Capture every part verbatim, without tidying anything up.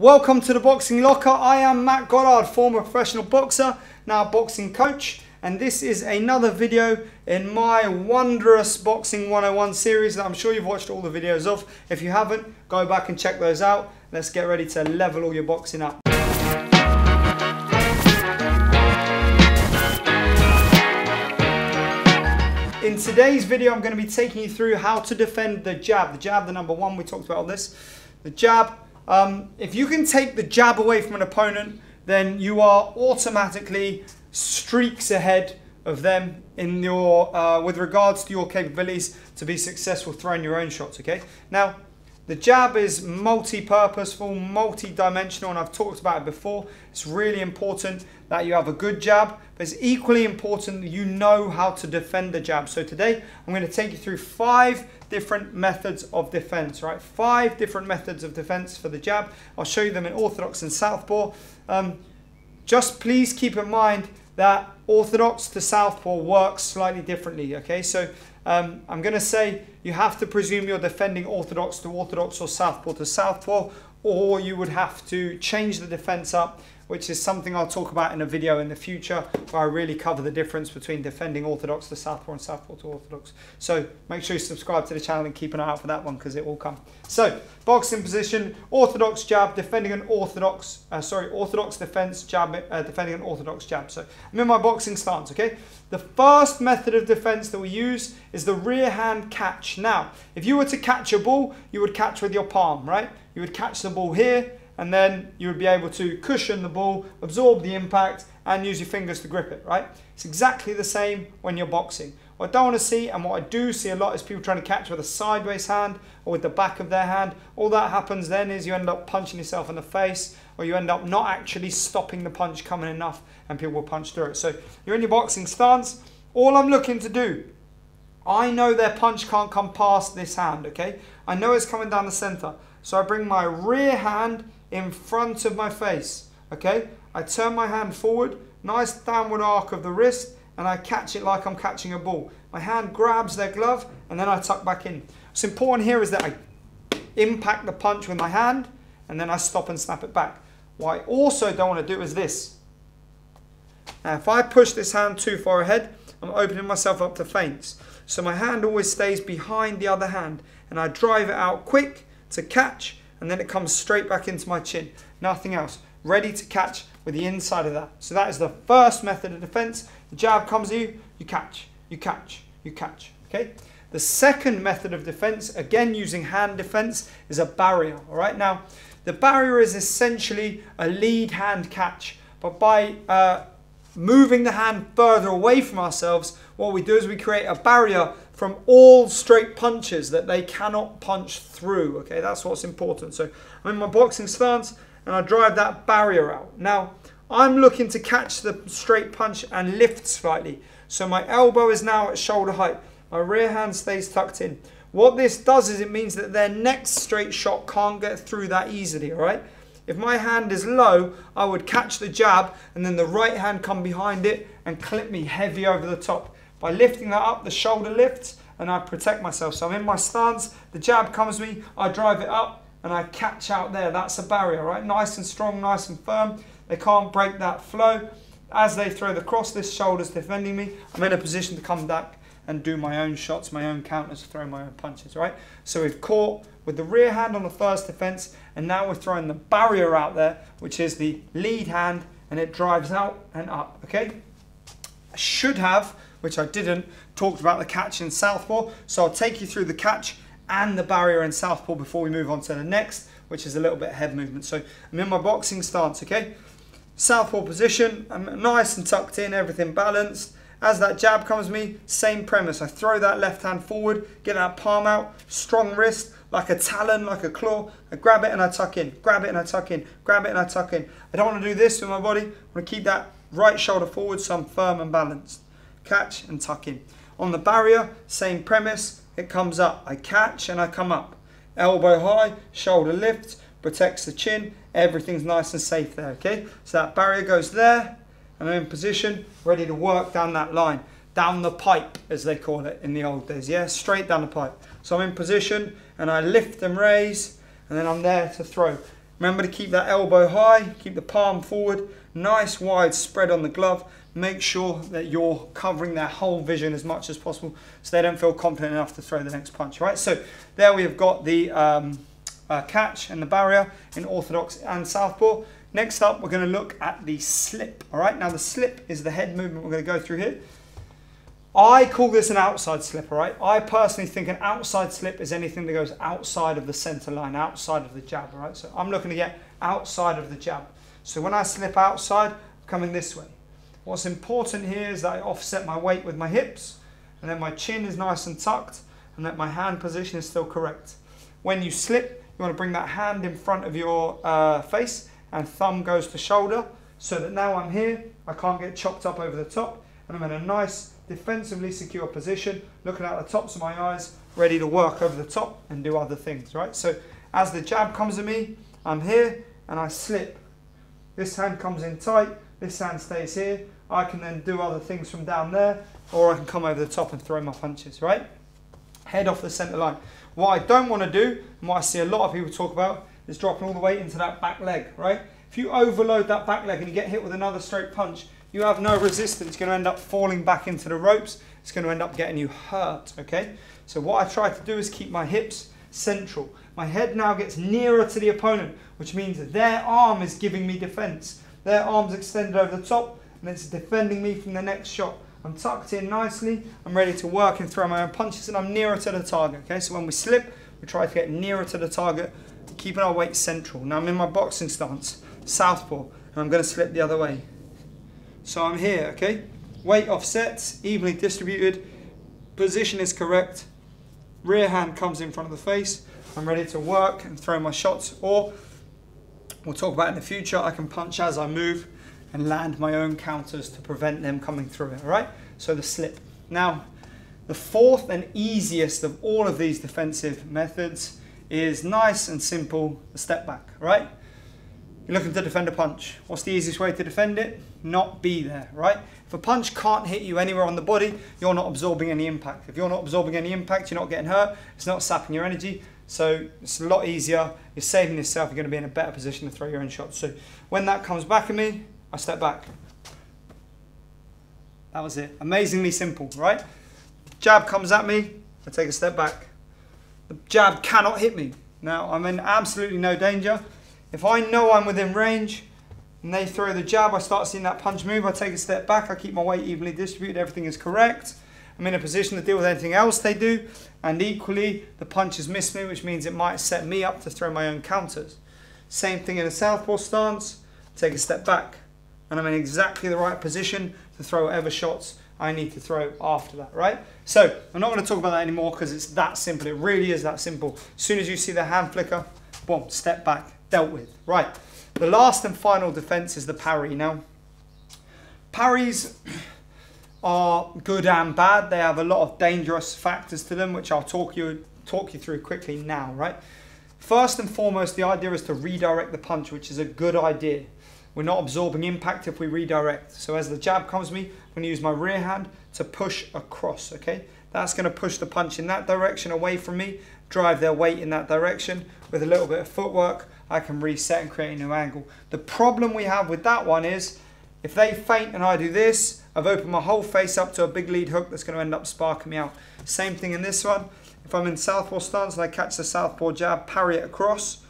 Welcome to the Boxing Locker. I am Matt Goddard, former professional boxer, now boxing coach, and this is another video in my wondrous Boxing one oh one series that I'm sure you've watched all the videos of. If you haven't, go back and check those out. Let's get ready to level all your boxing up. In today's video, I'm going to be taking you through how to defend the jab. The jab, the number one, we talked about all this. The jab. Um, if you can take the jab away from an opponent, then you are automatically streaks ahead of them in your uh, with regards to your capabilities to be successful throwing your own shots. Okay. Now, the jab is multi-purposeful, multi-dimensional, and I've talked about it before. It's really important that you have a good jab, but it's equally important that you know how to defend the jab. So today, I'm going to take you through five different methods of defense, right? Five different methods of defense for the jab. I'll show you them in orthodox and southpaw. Um, just please keep in mind that orthodox to southpaw works slightly differently, okay? So um, I'm gonna say you have to presume you're defending orthodox to orthodox or southpaw to southpaw, or you would have to change the defense up, which is something I'll talk about in a video in the future where I really cover the difference between defending orthodox to southpaw and southpaw to orthodox. So make sure you subscribe to the channel and keep an eye out for that one because it will come. So boxing position, orthodox jab, defending an orthodox, uh, sorry, orthodox defense jab, uh, defending an orthodox jab. So I'm in my boxing stance, okay? The first method of defense that we use is the rear hand catch. Now, if you were to catch a ball, you would catch with your palm, right? You would catch the ball here, and then you would be able to cushion the ball, absorb the impact, and use your fingers to grip it, right? It's exactly the same when you're boxing. What I don't want to see, and what I do see a lot, is people trying to catch with a sideways hand or with the back of their hand. All that happens then is you end up punching yourself in the face, or you end up not actually stopping the punch coming enough, and people will punch through it. So you're in your boxing stance. All I'm looking to do, I know their punch can't come past this hand, okay? I know it's coming down the center. So I bring my rear hand in front of my face, okay? I turn my hand forward, nice downward arc of the wrist, and I catch it like I'm catching a ball. My hand grabs their glove, and then I tuck back in. What's important here is that I impact the punch with my hand, and then I stop and snap it back. What I also don't want to do is this. Now, if I push this hand too far ahead, I'm opening myself up to feints. So my hand always stays behind the other hand, and I drive it out quick to catch, and then it comes straight back into my chin. Nothing else. Ready to catch with the inside of that. So that is the first method of defense. The jab comes at you, you catch, you catch, you catch, okay? The second method of defense, again using hand defense, is a barrier, all right? Now, the barrier is essentially a lead hand catch, but by uh, moving the hand further away from ourselves, what we do is we create a barrier from all straight punches that they cannot punch through, okay? That's what's important. So I'm in my boxing stance and I drive that barrier out. Now, I'm looking to catch the straight punch and lift slightly. So my elbow is now at shoulder height. My rear hand stays tucked in. What this does is it means that their next straight shot can't get through that easily, all right? If my hand is low, I would catch the jab and then the right hand come behind it and clip me heavy over the top. By lifting that up, the shoulder lifts and I protect myself. So I'm in my stance, the jab comes to me, I drive it up and I catch out there. That's a barrier, right? Nice and strong, nice and firm. They can't break that flow. As they throw the cross, this shoulder's defending me. I'm in a position to come back and do my own shots, my own counters, throw my own punches, right? So we've caught with the rear hand on the first defense, and now we're throwing the barrier out there, which is the lead hand, and it drives out and up, okay? I should have, which I didn't, talked about the catch in southpaw, so I'll take you through the catch and the barrier in southpaw before we move on to the next, which is a little bit of head movement. So I'm in my boxing stance, okay? Southpaw position, I'm nice and tucked in, everything balanced. As that jab comes to me, same premise. I throw that left hand forward, get that palm out, strong wrist, like a talon, like a claw. I grab it and I tuck in, grab it and I tuck in, grab it and I tuck in. I don't want to do this with my body. I want to keep that right shoulder forward so I'm firm and balanced. Catch and tuck in. On the barrier, same premise. It comes up. I catch and I come up. Elbow high, shoulder lift, protects the chin. Everything's nice and safe there, okay? So that barrier goes there. And I'm in position, ready to work down that line. Down the pipe, as they call it in the old days, yeah? Straight down the pipe. So I'm in position, and I lift and raise, and then I'm there to throw. Remember to keep that elbow high, keep the palm forward, nice wide spread on the glove. Make sure that you're covering that whole vision as much as possible so they don't feel confident enough to throw the next punch, right? So there we have got the um, uh, catch and the barrier in orthodox and southpaw. Next up, we're going to look at the slip, all right? Now the slip is the head movement we're going to go through here. I call this an outside slip, all right? I personally think an outside slip is anything that goes outside of the center line, outside of the jab, all right? So I'm looking to get outside of the jab. So when I slip outside, I'm coming this way. What's important here is that I offset my weight with my hips, and then my chin is nice and tucked, and that my hand position is still correct. When you slip, you want to bring that hand in front of your uh, face, and thumb goes to shoulder, so that now I'm here, I can't get chopped up over the top, and I'm in a nice, defensively secure position, looking out the tops of my eyes, ready to work over the top and do other things, right? So as the jab comes at me, I'm here, and I slip. This hand comes in tight, this hand stays here, I can then do other things from down there, or I can come over the top and throw my punches, right? Head off the center line. What I don't want to do, and what I see a lot of people talk about, is dropping all the weight into that back leg, right? If you overload that back leg and you get hit with another straight punch, you have no resistance, you're going to end up falling back into the ropes, it's going to end up getting you hurt, okay? So what I try to do is keep my hips central. My head now gets nearer to the opponent, which means that their arm is giving me defense. Their arm's extended over the top, and it's defending me from the next shot. I'm tucked in nicely, I'm ready to work and throw my own punches, and I'm nearer to the target, okay? So when we slip, we try to get nearer to the target, keeping our weight central. Now I'm in my boxing stance, southpaw, and I'm going to slip the other way. So I'm here, okay? Weight offsets, evenly distributed, position is correct, rear hand comes in front of the face, I'm ready to work and throw my shots, or we'll talk about in the future, I can punch as I move and land my own counters to prevent them coming through it, all right? So the slip. Now, the fourth and easiest of all of these defensive methods is nice and simple, the step back, right? You're looking to defend a punch. What's the easiest way to defend it? Not be there, right? If a punch can't hit you anywhere on the body, you're not absorbing any impact. If you're not absorbing any impact, you're not getting hurt, it's not sapping your energy, so it's a lot easier, you're saving yourself, you're gonna be in a better position to throw your own shots. So when that comes back at me, I step back. That was it, amazingly simple, right? Jab comes at me, I take a step back. The jab cannot hit me. Now, I'm in absolutely no danger. If I know I'm within range and they throw the jab, I start seeing that punch move, I take a step back, I keep my weight evenly distributed, everything is correct. I'm in a position to deal with anything else they do, and equally, the punches miss me, which means it might set me up to throw my own counters. Same thing in a southpaw stance, take a step back, and I'm in exactly the right position to throw whatever shots I need to throw after that, right? So I'm not going to talk about that anymore because it's that simple. It really is that simple. As soon as you see the hand flicker, boom, step back, dealt with, right? The last and final defense is the parry. Now, parries are good and bad. They have a lot of dangerous factors to them, which I'll talk you talk you through quickly now, right? First and foremost, the idea is to redirect the punch, which is a good idea. We're not absorbing impact if we redirect. So as the jab comes to me, I'm going to use my rear hand to push across, okay? That's going to push the punch in that direction away from me, drive their weight in that direction. With a little bit of footwork, I can reset and create a new angle. The problem we have with that one is, if they feint and I do this, I've opened my whole face up to a big lead hook that's going to end up sparking me out. Same thing in this one. If I'm in southpaw stance and I catch the southpaw jab, parry it across,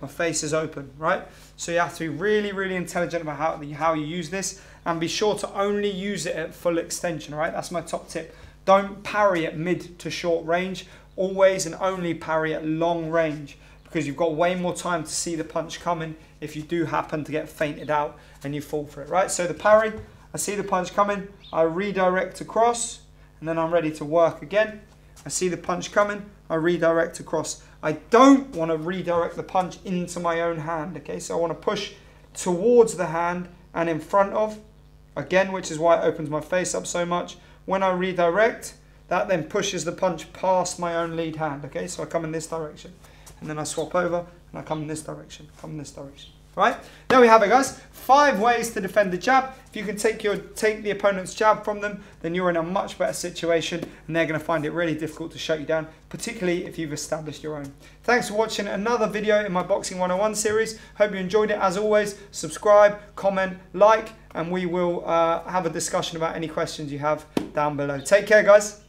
my face is open, right? So you have to be really, really intelligent about how, how you use this, and be sure to only use it at full extension, right? That's my top tip. Don't parry at mid to short range. Always and only parry at long range, because you've got way more time to see the punch coming if you do happen to get feinted out and you fall for it, right? So the parry, I see the punch coming, I redirect across, and then I'm ready to work again. I see the punch coming, I redirect across. I don't want to redirect the punch into my own hand, okay? So I want to push towards the hand and in front of, again, which is why it opens my face up so much. When I redirect, that then pushes the punch past my own lead hand, okay? So I come in this direction, and then I swap over, and I come in this direction, come in this direction. right? There we have it, guys. Five ways to defend the jab. If you can take your take the opponent's jab from them, then you're in a much better situation, and they're going to find it really difficult to shut you down, particularly if you've established your own. Thanks for watching another video in my Boxing one oh one series. Hope you enjoyed it. As always, subscribe, comment, like, and we will uh, have a discussion about any questions you have down below. Take care, guys.